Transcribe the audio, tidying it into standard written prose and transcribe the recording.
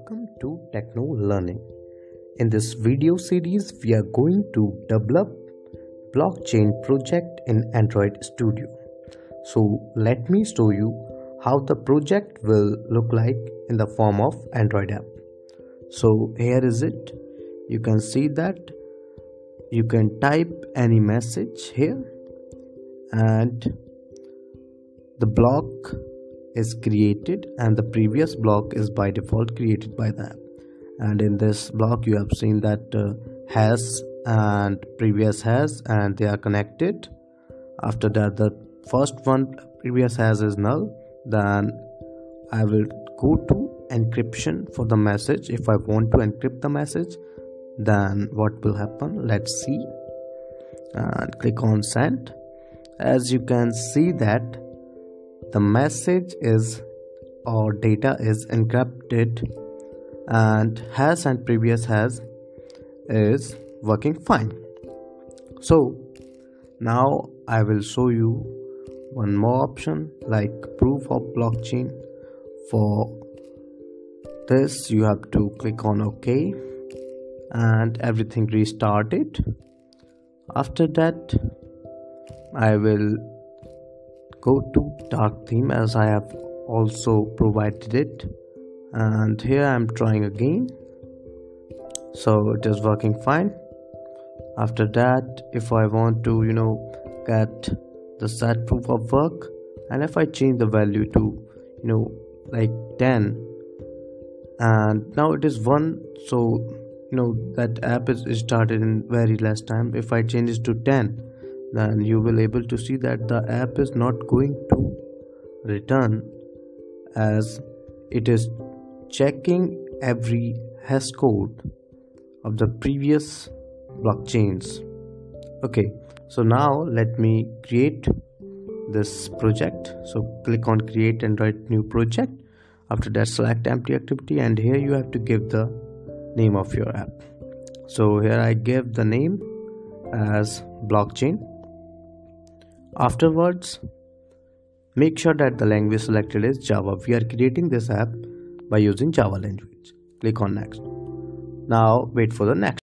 Welcome to Techno Learning. In this video series, we are going to develop blockchain project in Android Studio. So let me show you how the project will look like in the form of Android app. So here is it. You can see that you can type any message here and the block is created, and the previous block is by default created by the app. And in this block you have seen that has and previous has, and they are connected. After that, the first one, previous has, is null. Then I will go to encryption for the message. If I want to encrypt the message, then what will happen? Let's see, and click on send. As you can see that the message is, or data is, encrypted, and has and previous has is working fine. So now I will show you one more option like proof of blockchain. For this you have to click on OK and everything restarted. After that I will go to dark theme as I have also provided it, and here I am trying again. So it is working fine. After that, if I want to get the set proof of work, and if I change the value to like 10, and now it is 1, so that app is started in very less time. If I change it to 10, then you will able to see that the app is not going to return, as it is checking every hash code of the previous blockchains. Okay, so now let me create this project. So click on create and write new project. After that, select empty activity, and here you have to give the name of your app. So here I give the name as blockchain. Afterwards, make sure that the language selected is Java. We are creating this app by using Java language. Click on next. Now wait for the next